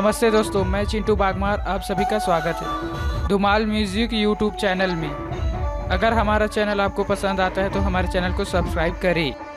नमस्ते दोस्तों, मैं चिंटू बाघमार, आप सभी का स्वागत है धुमाल म्यूज़िक यूट्यूब चैनल में। अगर हमारा चैनल आपको पसंद आता है तो हमारे चैनल को सब्सक्राइब करें।